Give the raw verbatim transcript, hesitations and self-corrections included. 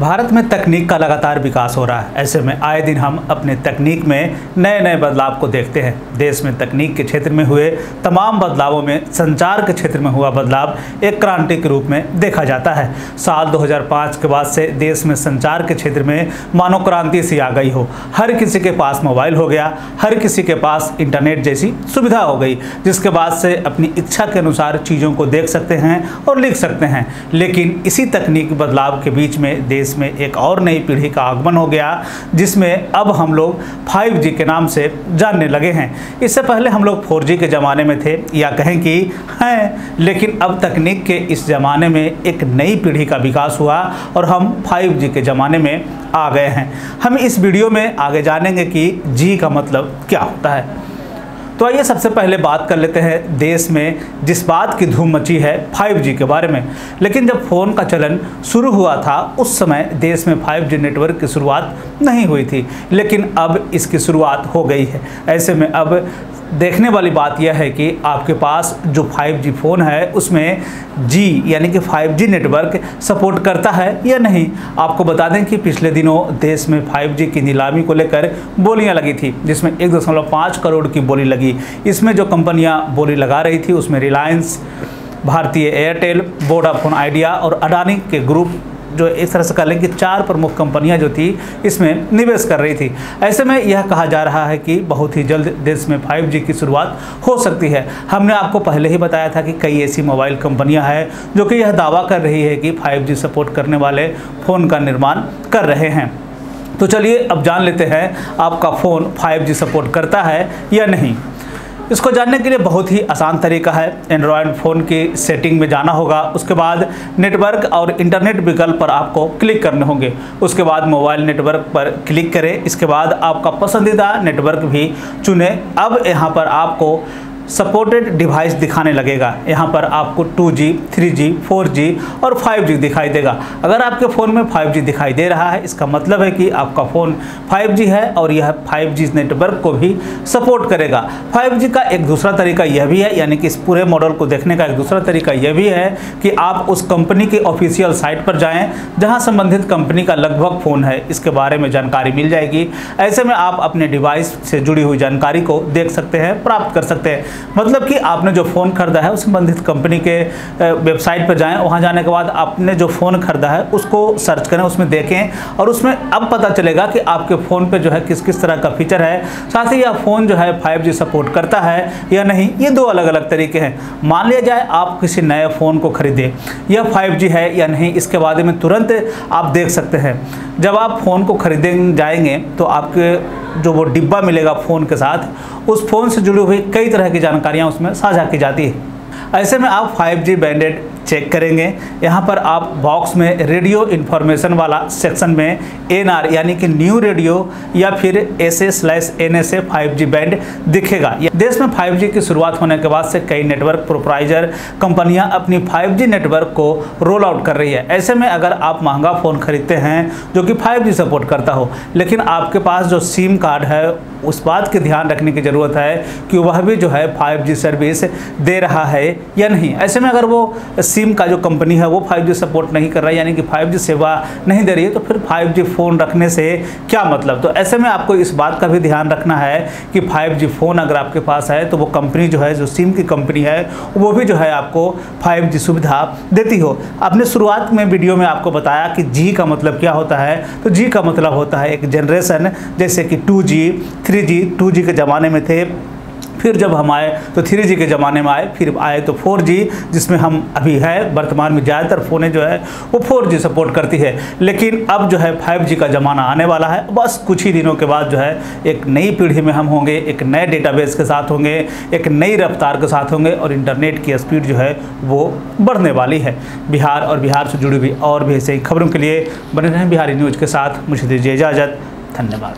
भारत में तकनीक का लगातार विकास हो रहा है। ऐसे में आए दिन हम अपने तकनीक में नए नए बदलाव को देखते हैं। देश में तकनीक के क्षेत्र में हुए तमाम बदलावों में संचार के क्षेत्र में हुआ बदलाव एक क्रांति के रूप में देखा जाता है। साल दो हज़ार पाँच के बाद से देश में संचार के क्षेत्र में मानो क्रांति सी आ गई हो। हर किसी के पास मोबाइल हो गया, हर किसी के पास इंटरनेट जैसी सुविधा हो गई, जिसके बाद से अपनी इच्छा के अनुसार चीज़ों को देख सकते हैं और लिख सकते हैं। लेकिन इसी तकनीक बदलाव के बीच में देश में एक और नई पीढ़ी का आगमन हो गया, जिसमें अब हम लोग फाइव जी के नाम से जानने लगे हैं। इससे पहले हम लोग फोर जी के ज़माने में थे, या कहें कि हैं, लेकिन अब तकनीक के इस ज़माने में एक नई पीढ़ी का विकास हुआ और हम फाइव जी के ज़माने में आ गए हैं। हम इस वीडियो में आगे जानेंगे कि जी का मतलब क्या होता है। तो आइए सबसे पहले बात कर लेते हैं देश में जिस बात की धूम मची है फाइव जी के बारे में। लेकिन जब फ़ोन का चलन शुरू हुआ था उस समय देश में फाइव जी नेटवर्क की शुरुआत नहीं हुई थी, लेकिन अब इसकी शुरुआत हो गई है। ऐसे में अब देखने वाली बात यह है कि आपके पास जो फाइव जी फ़ोन है उसमें जी यानी कि फाइव जी नेटवर्क सपोर्ट करता है या नहीं। आपको बता दें कि पिछले दिनों देश में फाइव जी की नीलामी को लेकर बोलियां लगी थी, जिसमें एक दशमलव पाँच करोड़ की बोली लगी। इसमें जो कंपनियां बोली लगा रही थी उसमें रिलायंस, भारतीय एयरटेल, वोडाफोन आइडिया और अडानी के ग्रुप, जो इस तरह से कह लें कि चार प्रमुख कंपनियां जो थी इसमें निवेश कर रही थी। ऐसे में यह कहा जा रहा है कि बहुत ही जल्द देश में फाइव जी की शुरुआत हो सकती है। हमने आपको पहले ही बताया था कि कई ऐसी मोबाइल कंपनियां हैं जो कि यह दावा कर रही है कि फाइव जी सपोर्ट करने वाले फ़ोन का निर्माण कर रहे हैं। तो चलिए अब जान लेते हैं आपका फ़ोन फाइव जी सपोर्ट करता है या नहीं। इसको जानने के लिए बहुत ही आसान तरीका है, एंड्रॉयड फ़ोन की सेटिंग में जाना होगा। उसके बाद नेटवर्क और इंटरनेट विकल्प पर आपको क्लिक करने होंगे। उसके बाद मोबाइल नेटवर्क पर क्लिक करें। इसके बाद आपका पसंदीदा नेटवर्क भी चुने। अब यहाँ पर आपको सपोर्टेड डिवाइस दिखाने लगेगा। यहाँ पर आपको two G, three G, four G और फाइव जी दिखाई देगा। अगर आपके फ़ोन में फाइव जी दिखाई दे रहा है इसका मतलब है कि आपका फ़ोन फाइव जी है और यह फाइव जी नेटवर्क को भी सपोर्ट करेगा। फाइव जी का एक दूसरा तरीका यह भी है, यानी कि इस पूरे मॉडल को देखने का एक दूसरा तरीका यह भी है कि आप उस कंपनी के ऑफिशियल साइट पर जाएँ जहाँ संबंधित कंपनी का लगभग फ़ोन है, इसके बारे में जानकारी मिल जाएगी। ऐसे में आप अपने डिवाइस से जुड़ी हुई जानकारी को देख सकते हैं, प्राप्त कर सकते हैं। मतलब कि आपने जो फ़ोन खरीदा है उस संबंधित कंपनी के वेबसाइट पर जाएं। वहां जाने के बाद आपने जो फ़ोन खरीदा है उसको सर्च करें, उसमें देखें और उसमें अब पता चलेगा कि आपके फ़ोन पे जो है किस किस तरह का फीचर है, साथ ही यह फ़ोन जो है फाइव जी सपोर्ट करता है या नहीं। ये दो अलग अलग तरीके हैं। मान लिया जाए आप किसी नए फ़ोन को खरीदें, यह फाइव जी है या नहीं इसके बारे में तुरंत आप देख सकते हैं। जब आप फ़ोन को खरीदें जाएंगे तो आपके जो वो डिब्बा मिलेगा फ़ोन के साथ, उस फ़ोन से जुड़ी हुई कई तरह की जानकारियाँ उसमें साझा की जाती है। ऐसे में आप फाइव जी बैंडेड चेक करेंगे। यहाँ पर आप बॉक्स में रेडियो इन्फॉर्मेशन वाला सेक्शन में एन आर यानी कि न्यू रेडियो या फिर S A slash N S A five G band दिखेगा। देश में फाइव जी की शुरुआत होने के बाद से कई नेटवर्क प्रोप्राइजर कंपनियां अपनी फाइव जी नेटवर्क को रोल आउट कर रही है। ऐसे में अगर आप महंगा फ़ोन खरीदते हैं जो कि फाइव जी सपोर्ट करता हो, लेकिन आपके पास जो सिम कार्ड है उस बात के ध्यान रखने की ज़रूरत है कि वह भी जो है फाइव जी सर्विस दे रहा है या नहीं। ऐसे में अगर वो सिम का जो कंपनी है वो फाइव जी सपोर्ट नहीं कर रहा है, यानी कि फाइव जी सेवा नहीं दे रही है, तो फिर फाइव जी फ़ोन रखने से क्या मतलब। तो ऐसे में आपको इस बात का भी ध्यान रखना है कि फाइव जी फ़ोन अगर आपके पास है तो वो कंपनी जो है, जो सिम की कंपनी है, वो भी जो है आपको फाइव जी सुविधा देती हो। आपने शुरुआत में वीडियो में आपको बताया कि जी का मतलब क्या होता है। तो जी का मतलब होता है एक जनरेशन, जैसे कि two G, three G, two G के ज़माने में थे, फिर जब हम आए तो थ्री जी के ज़माने में आए, फिर आए तो फोर जी, जिसमें हम अभी है। वर्तमान में ज़्यादातर फ़ोनें जो है वो फोर जी सपोर्ट करती है, लेकिन अब जो है फाइव जी का ज़माना आने वाला है। बस कुछ ही दिनों के बाद जो है एक नई पीढ़ी में हम होंगे, एक नए डेटाबेस के साथ होंगे, एक नई रफ्तार के साथ होंगे और इंटरनेट की स्पीड जो है वो बढ़ने वाली है। बिहार और बिहार से जुड़ी हुई और भी ऐसे ही खबरों के लिए बने रहें बिहारी न्यूज़ के साथ। मुझे दीजिए इजाज़त, धन्यवाद।